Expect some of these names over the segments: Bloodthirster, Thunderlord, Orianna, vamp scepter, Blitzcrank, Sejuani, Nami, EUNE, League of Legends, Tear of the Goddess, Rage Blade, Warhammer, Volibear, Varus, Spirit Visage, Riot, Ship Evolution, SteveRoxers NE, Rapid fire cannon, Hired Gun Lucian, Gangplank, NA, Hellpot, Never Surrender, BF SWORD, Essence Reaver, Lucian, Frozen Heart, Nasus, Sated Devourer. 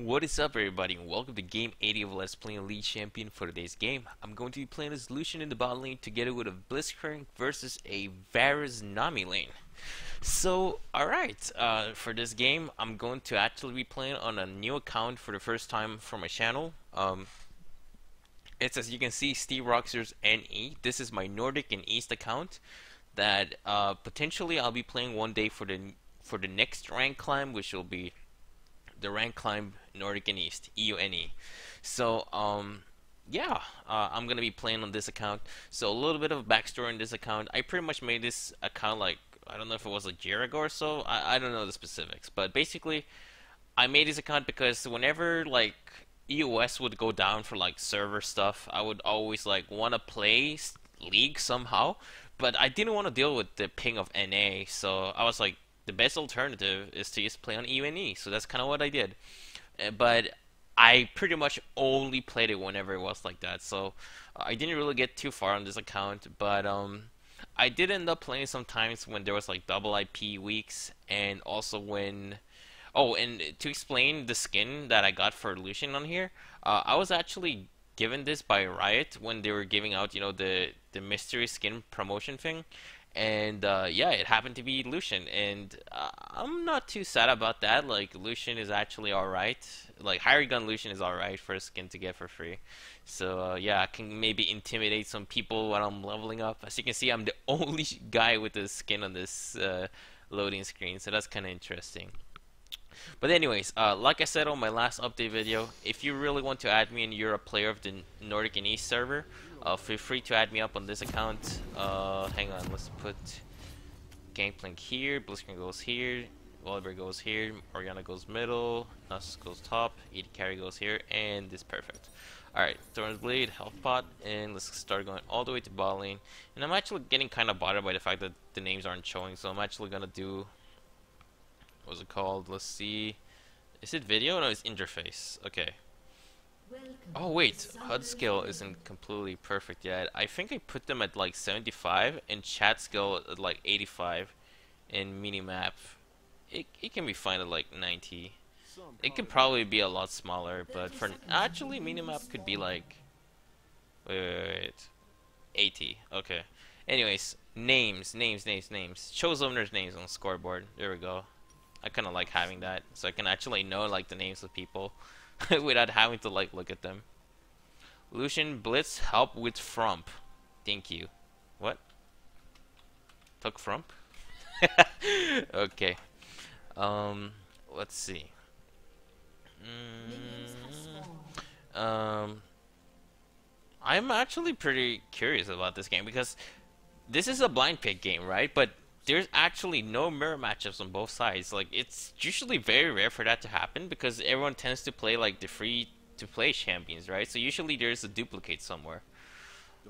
What is up, everybody, and welcome to game 80 of Let's Play Elite Champion. For today's game, I'm going to be playing as Lucian in the bot lane together with a Blitzcrank versus a Varus Nami lane. So, alright, for this game, I'm going to actually be playing on a new account for the first time for my channel. It's, as you can see, SteveRoxers NE. This is my Nordic and East account that potentially I'll be playing one day for the next rank climb, which will be the rank climb Nordic and East, EUNE. So I'm gonna be playing on this account. So a little bit of backstory on this account. I pretty much made this account like, I don't know if it was a year ago or so. I don't know the specifics, but basically I made this account because whenever like EOS would go down for like server stuff, I would always like wanna play League somehow, but I didn't want to deal with the ping of NA, so I was like, the best alternative is to just play on EUNE, so that's kind of what I did. But I pretty much only played it whenever it was like that, so I didn't really get too far on this account. But I did end up playing sometimes when there was like double IP weeks, and also when... Oh, and to explain the skin that I got for Lucian on here, I was actually given this by Riot when they were giving out, you know, the mystery skin promotion thing. And yeah, it happened to be Lucian, and I'm not too sad about that. Like, Lucian is actually alright. Like, Hired Gun Lucian is alright for a skin to get for free. So yeah, I can maybe intimidate some people when I'm leveling up. As you can see, I'm the only guy with the skin on this loading screen, so that's kind of interesting. But anyways, like I said on my last update video, if you really want to add me and you're a player of the Nordic and East server, feel free to add me up on this account. Hang on, let's put Gangplank here, Blitzcrank goes here, Volibear goes here, Orianna goes middle, Nasus goes top, ED carry goes here, and this perfect. Alright, Rage Blade, Hellpot, and let's start going all the way to bot lane. And I'm actually getting kind of bothered by the fact that the names aren't showing, so I'm actually gonna do... What's it called? Let's see. Is it video? No, it's interface. Okay. Oh wait, HUD skill isn't completely perfect yet. I think I put them at like 75 and chat skill at like 85, and minimap, it can be fine at like 90. It could probably be a lot smaller, but for actually minimap could be like 80. Okay. Anyways, names. Shows owners' names on scoreboard. There we go. I kind of like having that, so I can actually know like the names of people without having to like look at them. Lucian Blitz help with Frump. Thank you. What? Took Frump? Okay. Let's see. I'm actually pretty curious about this game because this is a blind pick game, right? But there's actually no mirror matchups on both sides. Like, it's usually very rare for that to happen because everyone tends to play like the free to play champions, right? So usually there's a duplicate somewhere.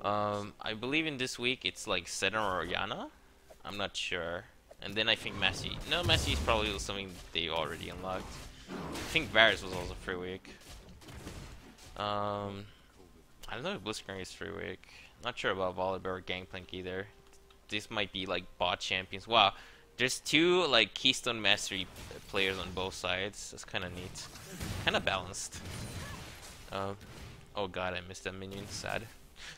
I believe in this week it's like Sejuani or Orianna, I'm not sure. And then I think Messi. No, Messi is probably something they already unlocked. I think Varus was also free week. I don't know if Blitzcrank is free week. Not sure about Volibear or Gangplank either. This might be like bot champions. Wow, there's two like Keystone Mastery players on both sides. That's kind of neat, kind of balanced. Oh god, I missed that minion. Sad.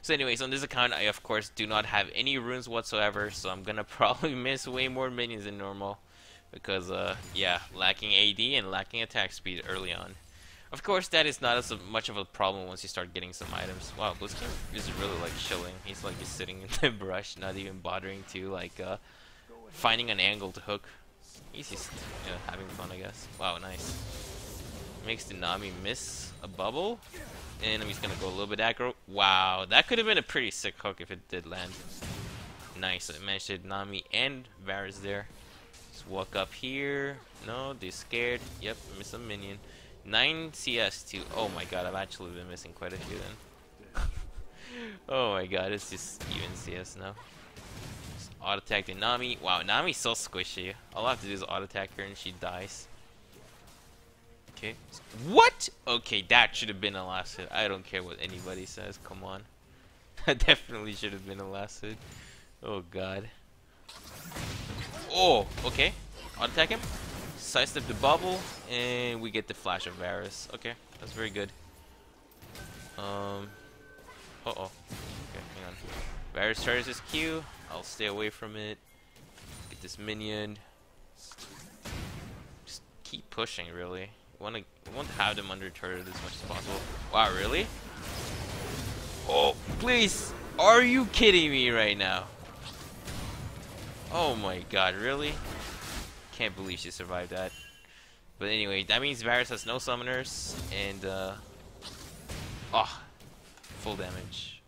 So anyways, on this account, I of course do not have any runes whatsoever, so I'm gonna probably miss way more minions than normal because yeah, lacking AD and lacking attack speed early on. Of course, that is not as much of a problem once you start getting some items. Wow, Blitzcrank is really like chilling. He's like just sitting in the brush, not even bothering to like finding an angle to hook. He's just, you know, having fun, I guess. Wow, nice. Makes the Nami miss a bubble, and I'm just gonna go a little bit aggro. Wow, that could have been a pretty sick hook if it did land. Nice, I managed to hit Nami and Varus there. Just walk up here. No, they're scared. Yep, miss a minion. 9 CS2. Oh my god, I've actually been missing quite a few then. Oh my god, it's just even CS now. Just auto attack the Nami. Wow, Nami's so squishy. All I have to do is auto attack her and she dies. Okay. What? Okay, that should have been a last hit. I don't care what anybody says. Come on. That definitely should have been a last hit. Oh god. Oh, okay. Auto attack him. Sidestep the bubble and we get the flash of Varus. Okay, that's very good. Okay, hang on. Varus charges his Q. I'll stay away from it. Get this minion. Just keep pushing, really. I want to have them under turret as much as possible. Wow, really? Oh, please! Are you kidding me right now? Oh my god, really? Can't believe she survived that. But anyway, that means Varus has no summoners, and full damage.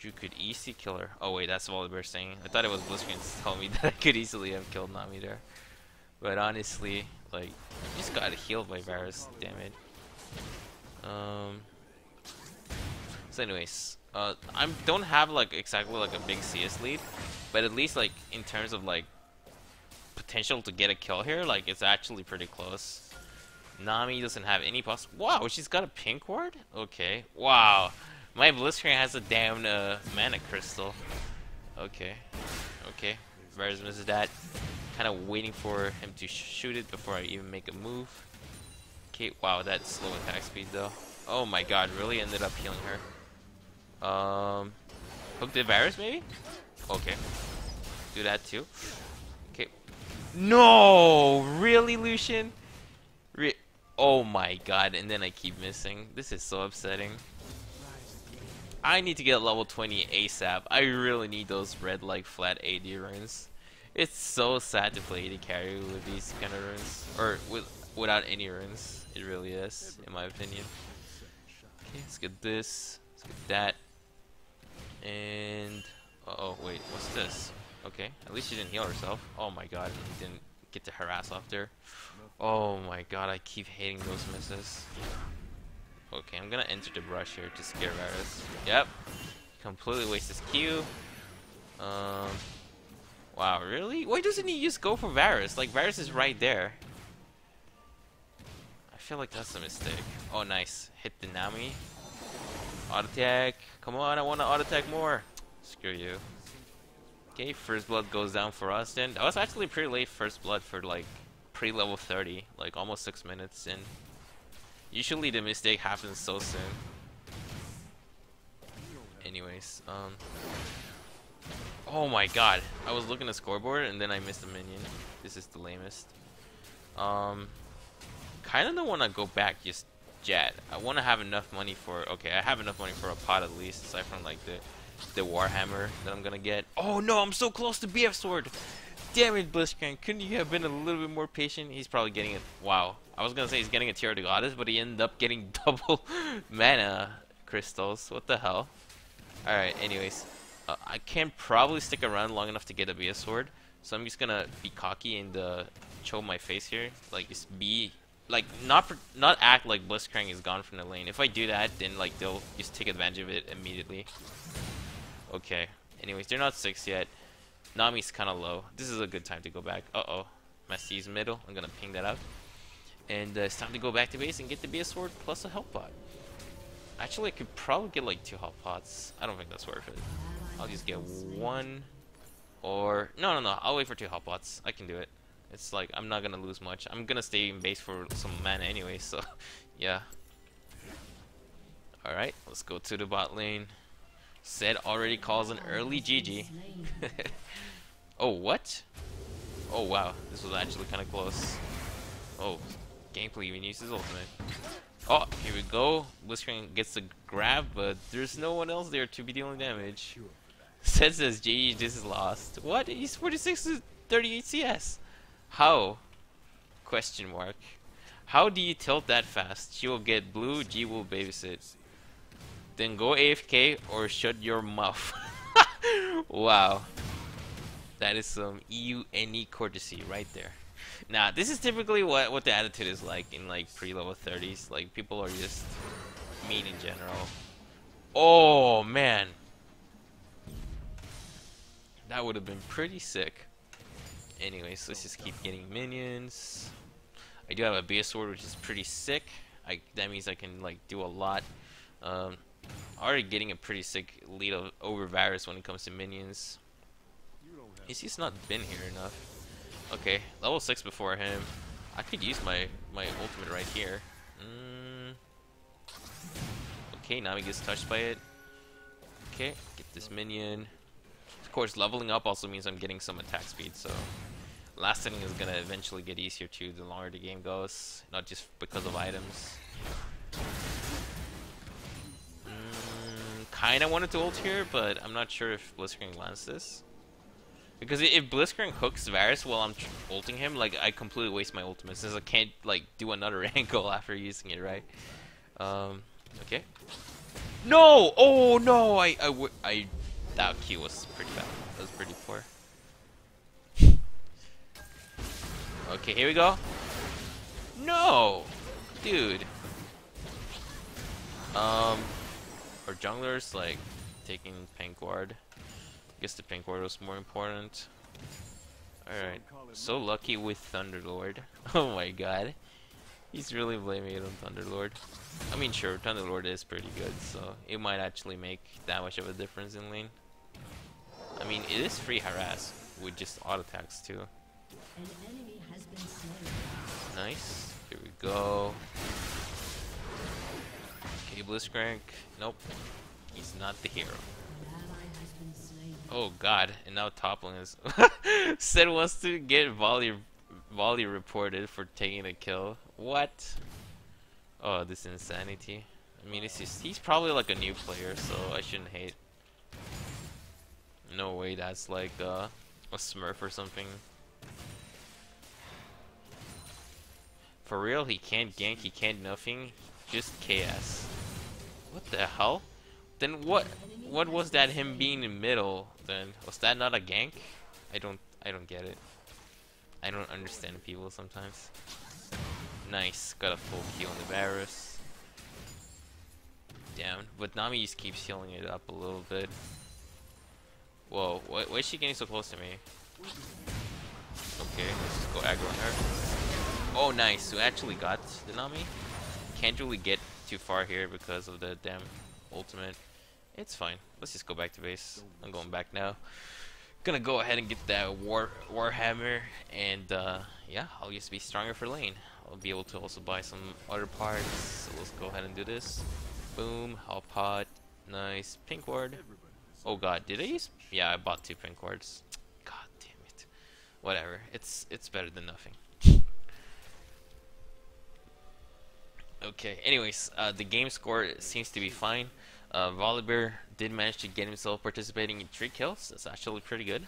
You could easily kill her. Oh wait, that's Volibear saying. I thought it was Blitzcrank telling me that I could easily have killed Nami there. But honestly, like, I just got healed by Varus, damn it. So anyways, I don't have like exactly like a big CS lead, but at least like in terms of like potential to get a kill here, like it's actually pretty close. Nami doesn't have any poss. Wow, she's got a pink ward? Okay. Wow. My Blitzcrank has a damn mana crystal. Okay. Okay. Varus misses that. Kind of waiting for him to shoot it before I even make a move. Okay. Wow, that's slow attack speed though. Oh my god, really ended up healing her. Hook the Varus maybe? Okay. Do that too. Okay. No! Really, Lucian? Oh my god, and then I keep missing. This is so upsetting. I need to get level 20 ASAP. I really need those red like flat AD runes. It's so sad to play AD carry with these kind of runes. Or without any runes. It really is, in my opinion. Okay, let's get this. Let's get that. And oh wait, what's this? Okay, at least she didn't heal herself. Oh my god, she didn't get to harass off there. Oh my god, I keep hating those misses. Okay, I'm gonna enter the brush here to scare Varus. Yep, completely waste his Q. Wow, really? Why doesn't he just go for Varus? Like, Varus is right there. I feel like that's a mistake. Oh, nice. Hit the Nami. Auto attack. Come on, I want to auto attack more. Screw you. Okay, first blood goes down for us. Then I was actually pretty late first blood for like pre-level 30, like almost 6 minutes in. Usually the mistake happens so soon. Anyways, oh my god, I was looking at the scoreboard and then I missed a minion. This is the lamest. Kind of don't want to go back just yet. I want to have enough money for. Okay, I have enough money for a pot at least, aside from like the Warhammer that I'm gonna get. Oh no, I'm so close to BF SWORD. Damn it, Blitzcrank, couldn't you have been a little bit more patient? He's probably getting it. Wow. I was gonna say he's getting a Tear of the Goddess, but he ended up getting double mana crystals. What the hell? Alright, anyways. I can probably stick around long enough to get a BF SWORD. So I'm just gonna be cocky and show my face here. Like, just be. Like, not act like Blitzcrank is gone from the lane. If I do that, then, like, they'll just take advantage of it immediately. Okay. Anyways, they're not 6 yet. Nami's kind of low. This is a good time to go back. Uh-oh. Messi's middle. I'm going to ping that up. And it's time to go back to base and get the BF SWORD plus a Hellpot. Actually, I could probably get like 2 Hellpots. I don't think that's worth it. I'll just get one. Or... No. I'll wait for 2 Hellpots. I can do it. It's like, I'm not going to lose much. I'm going to stay in base for some mana anyway, so... yeah. Alright, let's go to the bot lane. Said already calls an early GG. Oh, what? Oh, wow. This was actually kind of close. Oh, Gangplank even used his ultimate. Oh, here we go. Blitzcrank gets the grab, but there's no one else there to be dealing damage. Said says, GG, this is lost. What? He's 46 to 38 CS. How? Question mark. How do you tilt that fast? She will get blue, G will babysit. Then go AFK or shut your mouth. Wow. That is some EUNE courtesy right there. Now, this is typically what the attitude is like in like pre-level 30s. Like, people are just mean in general. Oh, man. That would have been pretty sick. Anyways, let's just keep getting minions. I do have a BF SWORD, which is pretty sick. That means I can like do a lot. Already getting a pretty sick lead over Varus when it comes to minions. He's just not been here enough. Okay, level 6 before him. I could use my ultimate right here. Okay, Nami gets touched by it. Okay, get this minion. Of course, leveling up also means I'm getting some attack speed, so last inning is gonna eventually get easier too the longer the game goes, not just because of items. Kinda wanted to ult here, but I'm not sure if Blitzcrank lands this. Because if Blitzcrank hooks Varus while I'm ulting him, like, I completely waste my ultimate since I can't, like, do another angle after using it, right? Okay. No! Oh no! That Q was pretty bad. That was pretty poor. Okay, here we go. No! Dude. Our jungler's like taking Pink Ward. I guess the Pink Ward was more important. Alright. So lucky with Thunderlord. Oh my god. He's really blaming it on Thunderlord. I mean, sure, Thunderlord is pretty good, so it might actually make that much of a difference in lane. I mean, it is free harass with just auto attacks too. An enemy has been slain. Nice. Here we go. Okay, Blitzcrank. Nope. He's not the hero. Oh god, and now toppling is Sid wants to get volley reported for taking a kill. What? Oh, this insanity. I mean, it's just, he's probably like a new player, so I shouldn't hate. No way that's like a smurf or something. For real, he can't gank, he can't nothing, just KS. What the hell? Then what was that him being in the middle then? Was that not a gank? I don't get it. I don't understand people sometimes. Nice, got a full Q on the Varus. Down, but Nami just keeps healing it up a little bit. Whoa, why is she getting so close to me? Okay, let's just go aggro on her. Oh nice, we actually got the Nami. Can't really get too far here because of the damn ultimate. It's fine. Let's just go back to base. I'm going back now. Gonna go ahead and get that Warhammer and yeah, I'll just be stronger for lane. I'll be able to also buy some other parts. So let's go ahead and do this. Boom, Hellpot. Nice. Pink ward. Oh god, did I use? Yeah, I bought 2 pink wards. God damn it. Whatever. It's better than nothing. Okay, anyways, the game score seems to be fine. Volibear did manage to get himself participating in 3 kills. That's actually pretty good.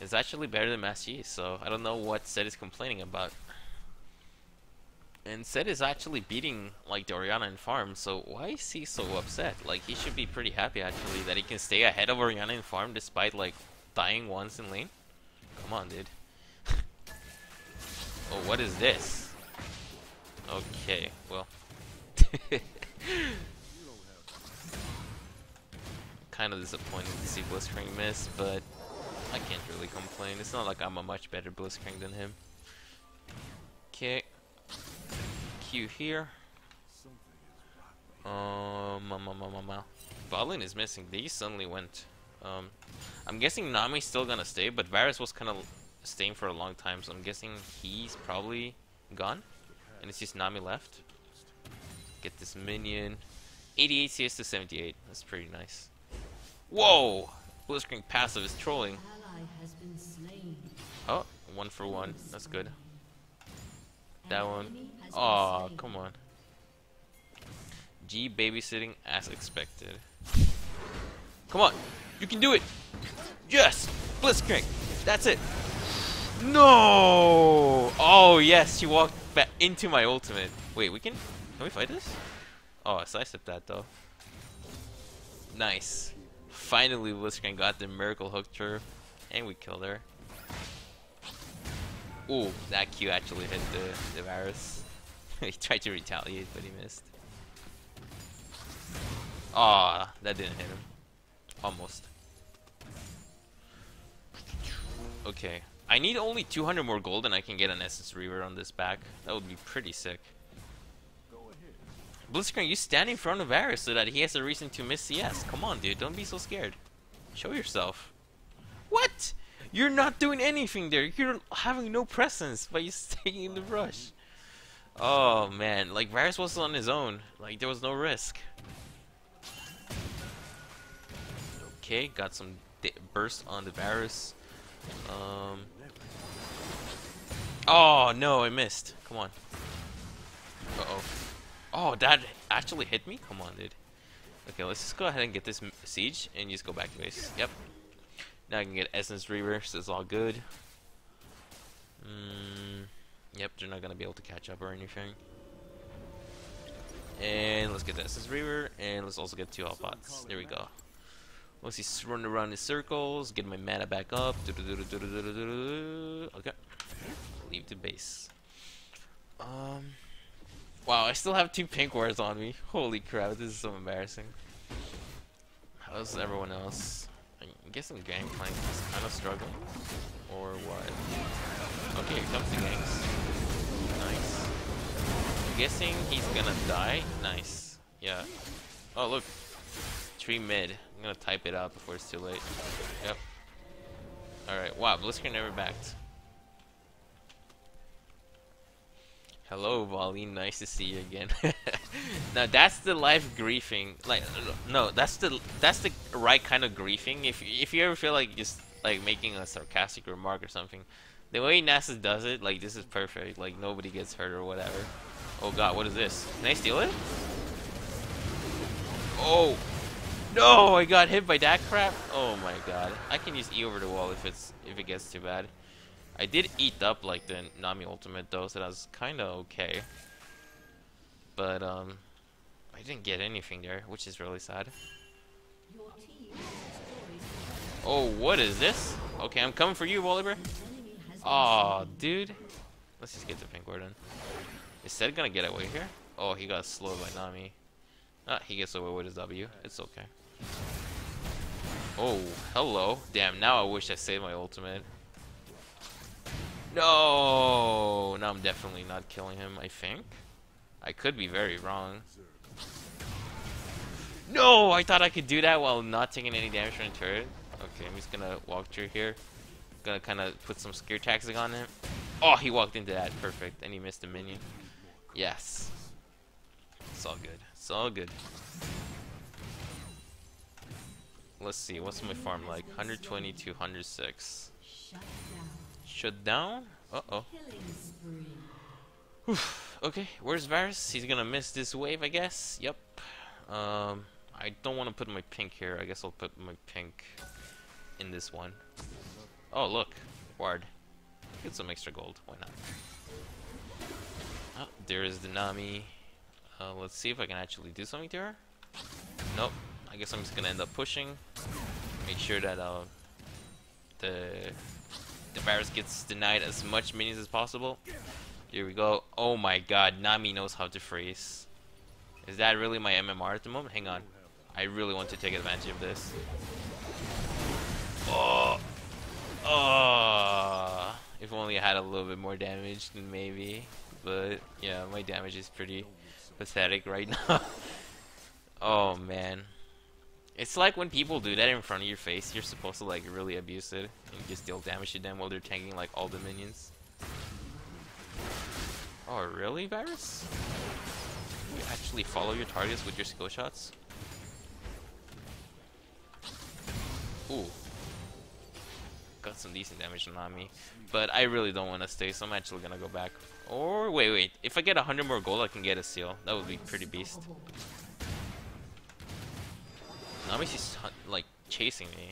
It's actually better than Mass G, so I don't know what Set is complaining about. And Set is actually beating, like, the Orianna in farm, so why is he so upset? Like, he should be pretty happy, actually, that he can stay ahead of Orianna in farm despite, like, dying once in lane. Come on, dude. Oh, what is this? Okay, well, kind of disappointed to see Blitzcrank miss, but I can't really complain. It's not like I'm a much better Blitzcrank than him. Okay, Q here. Balin is missing. They suddenly went. I'm guessing Nami's still gonna stay, but Varus was kind of staying for a long time, so I'm guessing he's probably gone. And it's just Nami left. Get this minion. 88 CS to 78. That's pretty nice. Whoa! Blitzcrank passive is trolling. Oh, 1 for 1. That's good. That one. Aw, oh, come on. G babysitting as expected. Come on! You can do it! Yes! Blitzcrank! That's it! No! Oh, yes, she walked back into my ultimate. Wait, can we fight this? Oh, I sidestepped that though. Nice. Finally, Blitzcrank got the miracle hook through, and we killed her. Ooh, that Q actually hit the Varus. He tried to retaliate, but he missed. Ah, that didn't hit him. Almost. Okay. I need only 200 more gold and I can get an Essence Reaver on this back. That would be pretty sick. Blitzcrank, you stand in front of Varus so that he has a reason to miss CS. Come on, dude. Don't be so scared. Show yourself. What? You're not doing anything there. You're having no presence by staying in the rush. Oh man, like Varus was on his own. Like there was no risk. Okay, got some burst on the Varus. Oh no, I missed. Come on. Uh-oh. Oh, that actually hit me? Come on, dude. Okay, let's just go ahead and get this siege and just go back to base. Yep. Now I can get Essence Reaver, so it's all good. Yep, they're not going to be able to catch up or anything. And let's get the Essence Reaver, and let's also get two Hellpots. There we go. Let's just run around in circles, get my mana back up. Okay. Leave the base. Wow, I still have two pink wards on me. Holy crap, this is so embarrassing. How's everyone else? I guess I'm Gangplank is kind of struggling. Or what? Okay, here comes the ganks. Nice. I'm guessing he's gonna die. Nice. Yeah. Oh, look. Tree mid. I'm gonna type it out before it's too late. Yep. Alright, wow, Blitzcrank never backed. Hello, Volley. Nice to see you again. Now that's the life griefing. Like, no, that's the right kind of griefing. If you ever feel like just like making a sarcastic remark or something, the way Nasus does it, like this is perfect. Like nobody gets hurt or whatever. Oh God, what is this? Can I steal it? Oh no, I got hit by that crap. Oh my God, I can just E over the wall if it gets too bad. I did eat up like the Nami ultimate though, so that was kind of okay. But I didn't get anything there, which is really sad. Oh, what is this? Okay, I'm coming for you, Volibear. Oh, dude. Let's just get the pink ward in. Is Sed gonna get away here? Oh, he got slowed by Nami. Ah, he gets away with his W. It's okay. Oh, hello. Damn, now I wish I saved my ultimate. No, now I'm definitely not killing him, I think. I could be very wrong. No, I thought I could do that while not taking any damage from the turret. Okay, I'm just gonna walk through here. Gonna kinda put some scare tactics on him. Oh, he walked into that, perfect, and he missed a minion. Yes. It's all good, it's all good. Let's see, what's my farm like? 120 to 106. Shut down? Uh-oh. Okay, where's Varus? He's gonna miss this wave, I guess. Yep. I don't want to put my pink here. I guess I'll put my pink in this one. Oh, look. Ward. Get some extra gold. Why not? Oh, there is the Nami. Let's see if I can actually do something to her. Nope. I guess I'm just gonna end up pushing. Make sure that the Varus gets denied as much minions as possible. Here we go. Oh my God, Nami knows how to freeze. Is that really my MMR at the moment? Hang on. I really want to take advantage of this. Oh, oh. If only I had a little bit more damage, then maybe. But yeah, my damage is pretty pathetic right now. Oh man. It's like when people do that in front of your face, you're supposed to like really abuse it and just deal damage to them while they're tanking like all the minions. Oh really, Varus? You actually follow your targets with your skill shots? Ooh. Got some decent damage on Nami. But I really don't want to stay, so I'm actually gonna go back. Or wait. If I get 100 more gold, I can get a seal. That would be pretty beast. She's like chasing me.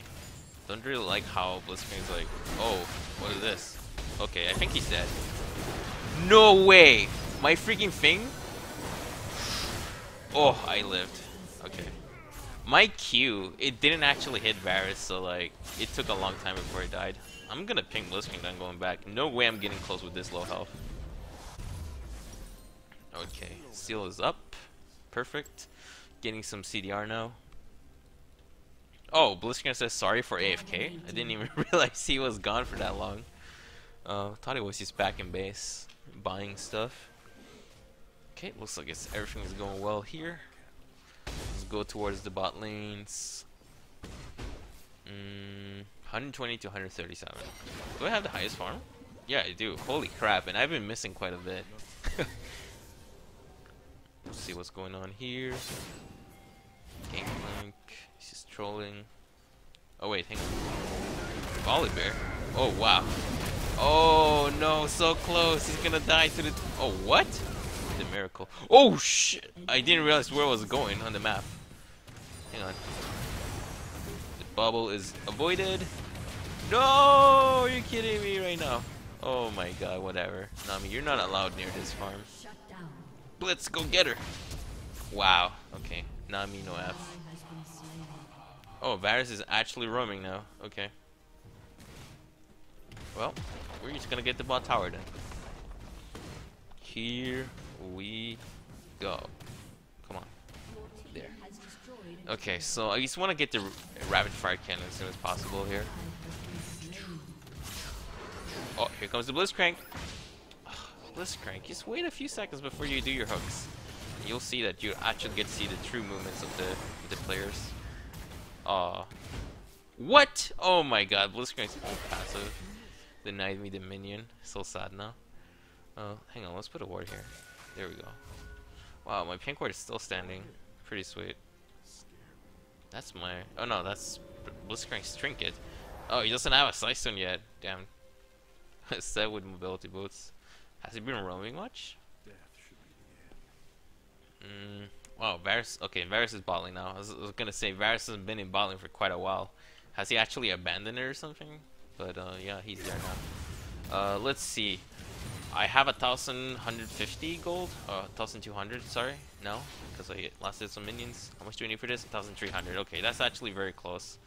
Don't really like how Blitzcrank is like, oh, what is this? Okay, I think he's dead. No way! My freaking thing? Oh, I lived. Okay. My Q, it didn't actually hit Varus, so like, it took a long time before he died. I'm gonna ping Blitzcrank, then going back. No way I'm getting close with this low health. Okay, seal is up. Perfect. Getting some CDR now. Oh, Blitzcrank says sorry for AFK. I didn't even realize he was gone for that long. Thought he was just back in base, buying stuff. Okay, looks like it's everything is going well here. Let's go towards the bot lanes. 120 to 137. Do I have the highest farm? Yeah, I do. Holy crap, and I've been missing quite a bit. Let's see what's going on here. Gangplank. He's just trolling. Oh, wait, hang on. Volibear. Oh, wow. Oh, no, so close. He's gonna die to the. Oh, what? The miracle. Oh, shit! I didn't realize where I was going on the map. Hang on. The bubble is avoided. No! You're kidding me right now. Oh my god, whatever. Nami, you're not allowed near this farm. Blitz, go get her! Wow. Okay. Nami, no F. Oh, Varus is actually roaming now. Okay. Well, we're just gonna get the bot tower then. Here we go. Come on. There. Okay, so I just want to get the rapid fire cannon as soon as possible here. Oh, here comes the Blitzcrank. Ugh, Blitzcrank, just wait a few seconds before you do your hooks. You'll see that you actually get to see the true movements of the players. Aw. What? Oh my god, Blitzcrank's all passive. Denied me the minion. So sad now. Hang on, let's put a ward here. There we go. Wow, my pink ward is still standing. Pretty sweet. That's my... Oh no, that's Blitzcrank's trinket. Oh, he doesn't have a Psystone yet. Damn. Set with mobility boots. Has he been roaming much? Wow, Varus. Okay, Varus is balling now. I was gonna say Varus has been in balling for quite a while. Has he actually abandoned it or something? But yeah, he's there now. Let's see. I have 1,150 gold. 1,200. Sorry, no, because I last did some minions. How much do we need for this? 1,300. Okay, that's actually very close.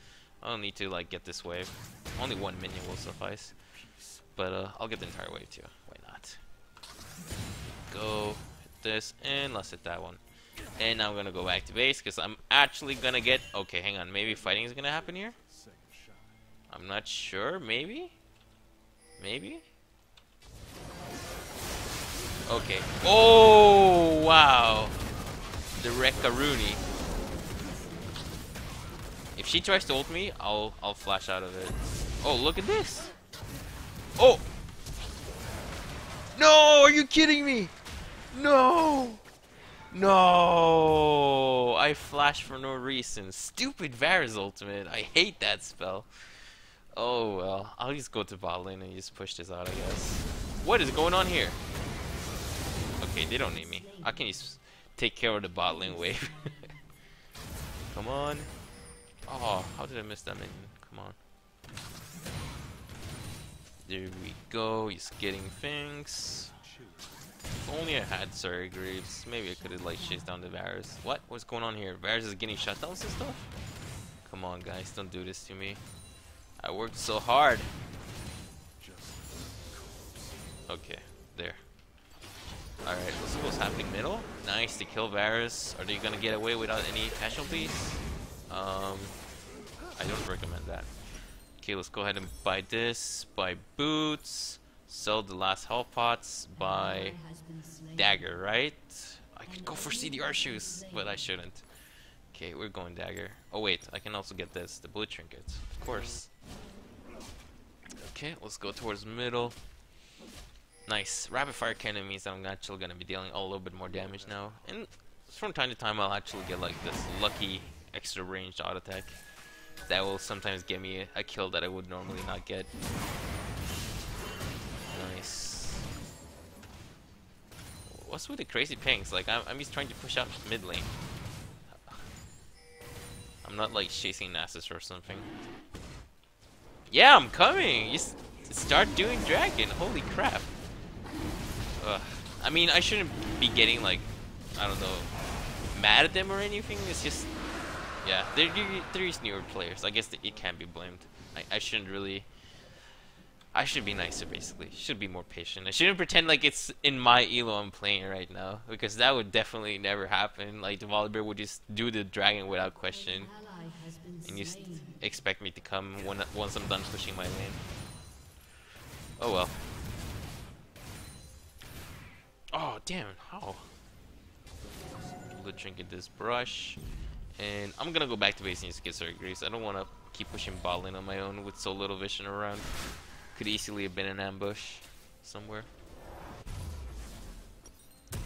I don't need to like get this wave. Only one minion will suffice. But I'll get the entire wave too. Why not? Go hit this and let's hit that one. And now I'm gonna go back to base because I'm actually gonna get. Okay, hang on. Maybe fighting is gonna happen here. I'm not sure. Maybe. Okay. Oh wow! The Rekaruni. If she tries to ult me, I'll flash out of it. Oh look at this! Oh! No! Are you kidding me? No! No! I flashed for no reason. Stupid Varus ultimate. I hate that spell. Oh well. I'll just go to bot lane and just push this out, I guess. What is going on here? Okay, they don't need me. I can just take care of the bot lane wave. Come on. Oh, how did I miss that minion? Come on. There we go, he's getting things. If only I had Surrey Greaves, maybe I could have like chased down the Varus. What? What's going on here? Varus is getting shutdowns and stuff? Come on guys, don't do this to me. I worked so hard. Okay, there. Alright, let's see what's happening middle. Nice to kill Varus. Are they gonna get away without any casualties? I don't recommend that. Okay, let's go ahead and buy this, buy boots, sell the last Hellpots, buy dagger, right? I could go for CDR shoes, but I shouldn't. Okay, we're going dagger. Oh wait, I can also get this, the blue trinket, of course. Okay, let's go towards middle. Nice, rapid fire cannon means that I'm actually going to be dealing a little bit more damage now. And from time to time I'll actually get like this lucky extra ranged auto attack. That will sometimes get me a kill that I would normally not get. Nice. What's with the crazy pings? Like, I'm just trying to push out mid lane. I'm not like chasing Nasus or something. Yeah, I'm coming! You start doing dragon! Holy crap! Ugh. I mean, I shouldn't be getting like, I don't know, mad at them or anything. It's just... Yeah, they're just newer players. I guess it can't be blamed. I shouldn't really... I should be nicer, basically. Should be more patient. I shouldn't pretend like it's in my elo I'm playing right now. Because that would definitely never happen. Like, the Volibear would just do the dragon without question. And just expect me to come once I'm done pushing my lane. Oh well. Oh, damn. How? Blue trinket this brush. And I'm gonna go back to base and just get Surrey Greaves. I don't wanna keep pushing bot lane on my own with so little vision around. Could easily have been an ambush somewhere.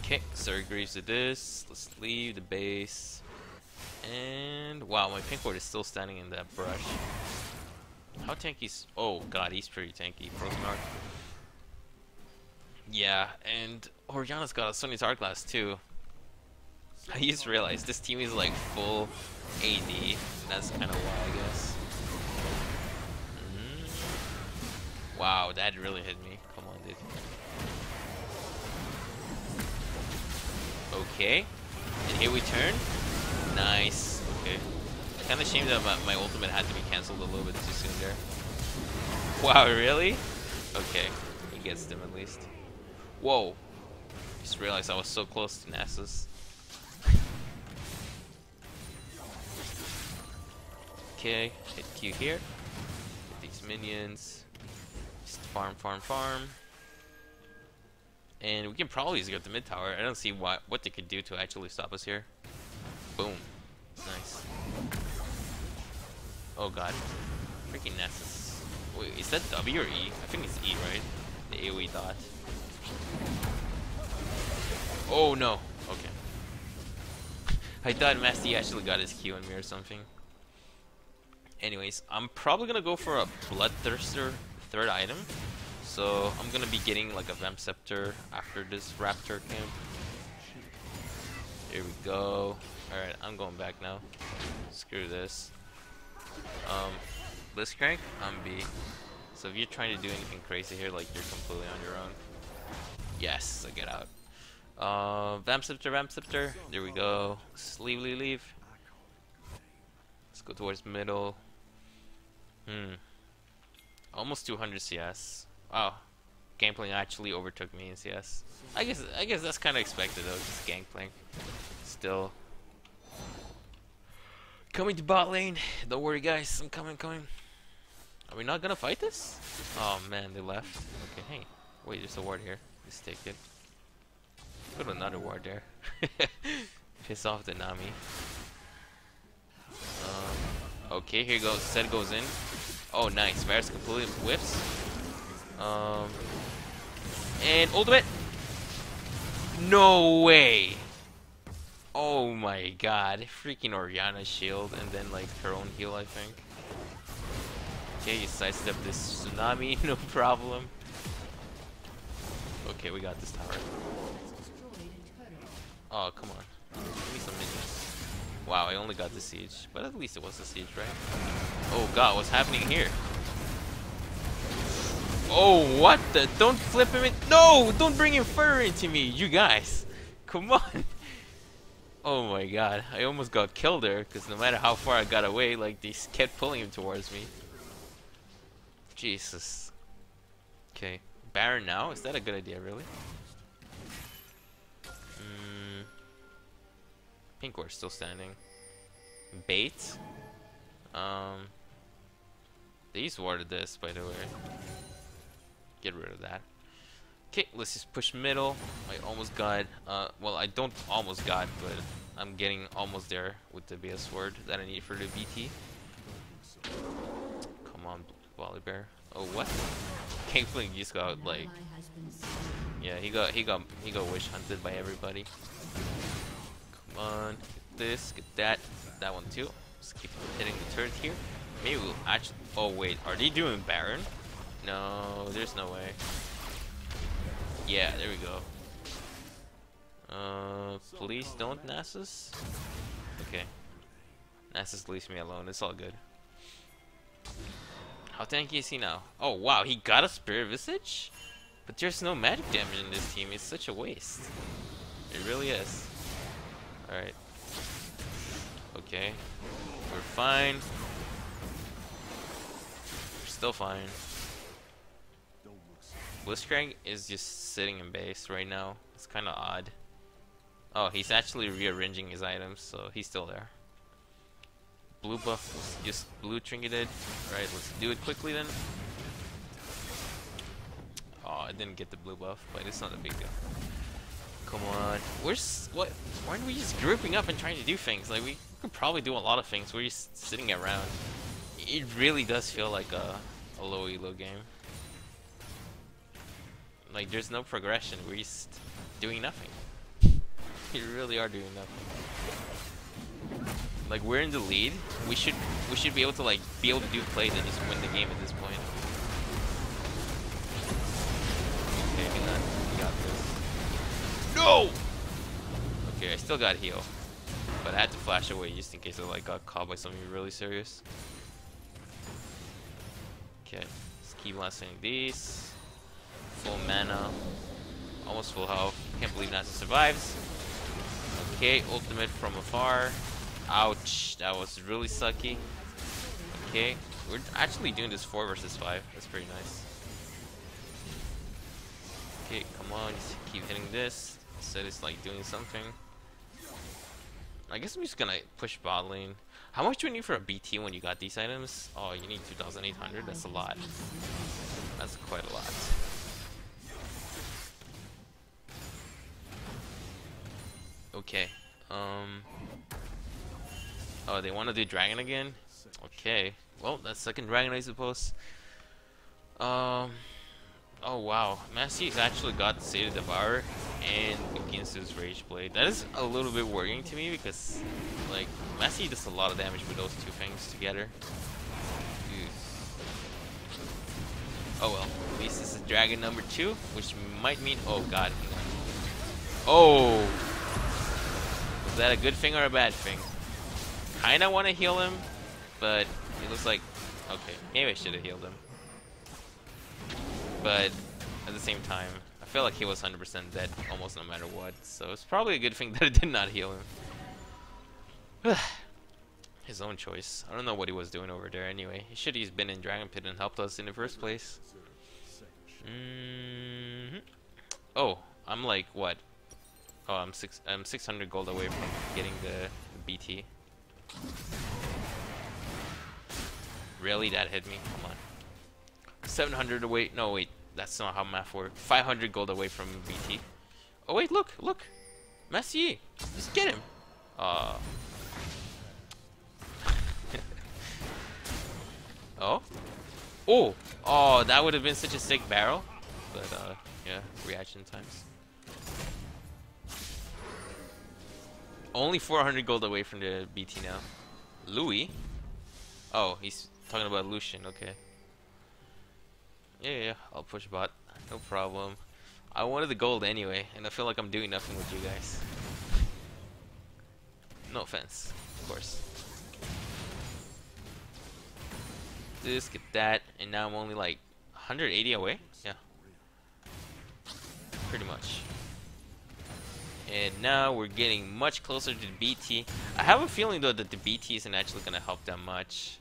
Okay, Sir agrees to this. Let's leave the base. And wow, my pink ward is still standing in that brush. How tanky's? Oh god, he's pretty tanky. Frozen Heart. Yeah, and Orianna's got a Sunny's Hourglass too. I just realized this team is like full AD. That's kind of wild, I guess. Mm-hmm. Wow, that really hit me. Come on, dude. Okay, and here we turn. Nice. Okay. Kind of shame that my ultimate had to be cancelled a little bit too soon there. Wow, really? Okay, he gets them at least. Whoa! Just realized I was so close to Nasus. Okay, hit Q here. Get these minions. Just farm. And we can probably just go to mid tower. I don't see what they could do to actually stop us here. Boom. Nice. Oh god. Freaking Nasus. Wait, is that W or E? I think it's E, right? The AoE dot. Oh no. Okay. I thought Masty actually got his Q on me or something. Anyways, I'm probably gonna go for a Bloodthirster third item. So I'm gonna be getting like a Vamp Scepter after this Raptor camp. Here we go. Alright, I'm going back now. Screw this. Blitzcrank, I'm B. So if you're trying to do anything crazy here, like you're completely on your own. Yes, I get out. Vamp Scepter. There we go. Leave. Let's go towards middle. Almost 200 CS. Wow. Gangplank actually overtook me in CS. I guess that's kind of expected though, just Gangplank. Still. Coming to bot lane. Don't worry guys, I'm coming. Are we not gonna fight this? Oh man, they left. Okay, hey. Wait, there's a ward here. Just take it. Go to another ward there. Piss off the Nami. Okay, here goes. Set goes in. Oh nice, Varus completely whiffs. And ultimate. No way. Oh my god, freaking Orianna's shield and then like her own heal, I think. Okay, you sidestep this tsunami, no problem. Okay, we got this tower. Oh, come on. Give me some minions. Wow, I only got the siege, but at least it was the siege, right? Oh god, what's happening here? Oh, what the? Don't flip him in. No, don't bring Inferno into me, you guys. Come on. Oh my god, I almost got killed there, because no matter how far I got away, like, they kept pulling him towards me. Jesus. Okay, Baron now? Is that a good idea, really? Pink ward's still standing. Bait? They used warded this, by the way. Get rid of that. Okay, let's just push middle. I almost got, well, I don't almost got, but I'm getting almost there with the BF SWORD that I need for the BT. Come on, Volibear. Oh, what? Gangplank just got, like, yeah, he got wish hunted by everybody. Come on, get this, get that, that one too. Just keep hitting the turret here. Maybe we'll actually, oh wait, are they doing Baron? No, there's no way. Yeah, there we go. Please don't, Nasus. Okay. Nasus leaves me alone. It's all good. How tanky is he now? Oh, wow. He got a Spirit Visage? But there's no magic damage in this team. It's such a waste. It really is. Alright. Okay. We're fine. We're still fine. Blitzcrank is just sitting in base right now. It's kind of odd. Oh, he's actually rearranging his items, so he's still there. Blue buff, just blue trinketed. Alright, let's do it quickly then. Oh, I didn't get the blue buff, but it's not a big deal. Come on. Why aren't we just grouping up and trying to do things? Like, we could probably do a lot of things. We're just sitting around. it really does feel like a low elo game. Like, there's no progression. We're just doing nothing. We really are doing nothing. Like, we're in the lead. We should be able to do plays and just win the game at this point. Maybe not. We got this. No. Okay, I still got heal, but I had to flash away just in case I got caught by something really serious. Okay, just keep lasting these. Full mana, almost full health. Can't believe Nasus survives. Okay, ultimate from afar. Ouch, that was really sucky. Okay, we're actually doing this 4 versus 5. That's pretty nice. Okay, come on, just keep hitting this. Instead, it's doing something. I guess I'm just gonna push bot lane. How much do you need for a BT when you got these items? Oh, you need 2,800. That's a lot. That's quite a lot. Okay. Oh, they want to do dragon again? Okay. Well, that's second dragon, I suppose. Oh wow, Massey's actually got Sated Devourer and Ginsu's Rage Blade. That is a little bit worrying to me because, like, Massey does a lot of damage with those two things together. Oof. Oh well, at least this is dragon number 2, which might mean. Oh god. Oh! Was that a good thing or a bad thing? Kinda want to heal him, but it looks like. Okay, maybe I should have healed him. But at the same time, I feel like he was 100% dead almost no matter what, so it's probably a good thing that it did not heal him. His own choice. I don't know what he was doing over there anyway. He should have been in Dragon Pit and helped us in the first place. Mm-hmm. Oh, I'm like what? Oh, I'm 600 gold away from getting the BT. Really? That hit me? Come on. 700 away. No, wait. That's not how math works. 500 gold away from BT. Oh wait, look, look. Massey, just get him. Oh. Oh. Oh, that would have been such a sick barrel. But yeah, reaction times. Only 400 gold away from the BT now. Louis. Oh, he's talking about Lucian. Okay. Yeah, I'll push bot, no problem. I wanted the gold anyway, and I feel like I'm doing nothing with you guys. No offense, of course. Just get that, and now I'm only 180 away? Yeah. Pretty much. And now we're getting much closer to the BT. I have a feeling though that the BT isn't actually gonna help that much.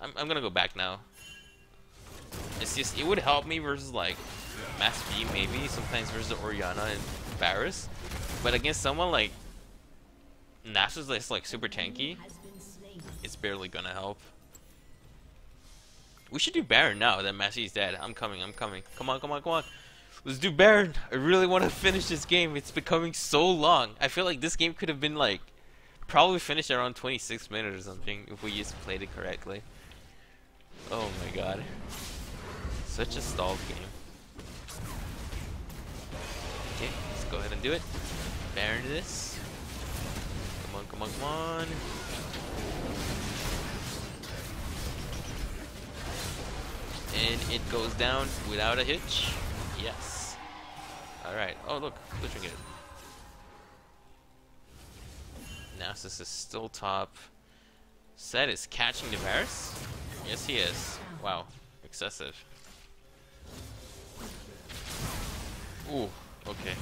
I'm gonna go back now. It's just, it would help me versus Mass G maybe, sometimes versus Orianna and Varus, but against someone like Nasus that's super tanky, it's barely gonna help. We should do Baron now that Massey's dead. I'm coming. Come on. Let's do Baron. I really want to finish this game. It's becoming so long. I feel like this game could have been probably finished around 26 minutes or something if we just played it correctly. Oh my god. Such a stalled game. Okay, let's go ahead and do it. Baron this. Come on. And it goes down without a hitch. Yes. Alright. Oh, look. Literally good. Nasus is still top. Set is catching the Varus. Yes, he is. Wow. Excessive. Ooh, okay.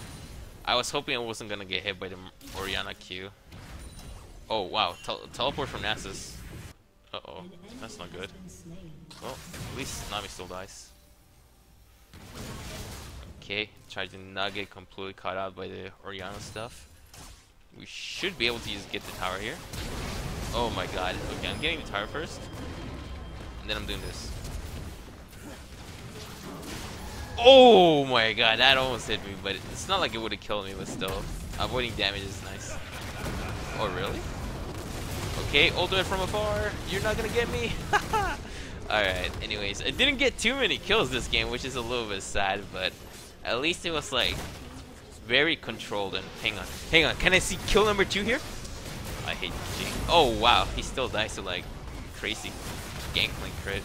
I was hoping I wasn't gonna get hit by the Orianna Q. Oh wow, teleport from Nasus. Uh oh, that's not good. Well, at least Nami still dies. Okay, try to not get completely caught out by the Orianna stuff. We should be able to just get the tower here. Oh my god, okay, I'm getting the tower first. And then I'm doing this. Oh my god, that almost hit me, but it's not like it would have killed me, but still. Avoiding damage is nice. Oh, really? Okay, ultimate from afar. You're not gonna get me. Alright, anyways, I didn't get too many kills this game, which is a little bit sad, but at least it was like very controlled and hang on, can I see kill number 2 here? I hate Jing. Oh wow, he still dies to like crazy Gangplank crit.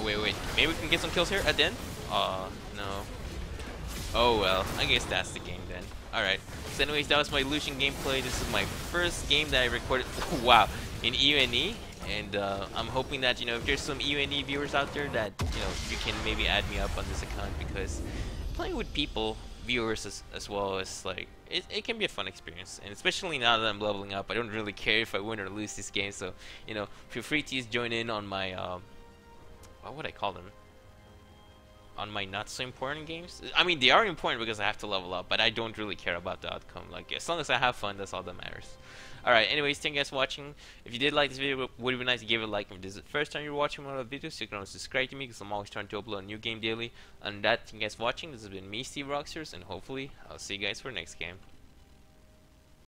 Oh wait, maybe we can get some kills here at the end? Aw, no. Oh well, I guess that's the game then. Alright, so anyways, that was my Lucian gameplay. This is my first game that I recorded, wow, in EUNE. And I'm hoping that, you know, if there's some EUNE viewers out there that, you know, you can maybe add me up on this account, because playing with people, viewers as well as like, it can be a fun experience, and especially now that I'm leveling up, I don't really care if I win or lose this game, so, you know, feel free to join in on my, what would I call them? On my not so important games? I mean, they are important because I have to level up, but I don't really care about the outcome. Like, as long as I have fun, that's all that matters. Alright, anyways, thank you guys for watching. If you did like this video, it would be nice to give it a like. If this is the first time you're watching one of the videos, you can also subscribe to me, because I'm always trying to upload a new game daily. And that, thank you guys for watching. This has been me, SteveRoxers, and hopefully I'll see you guys for next game.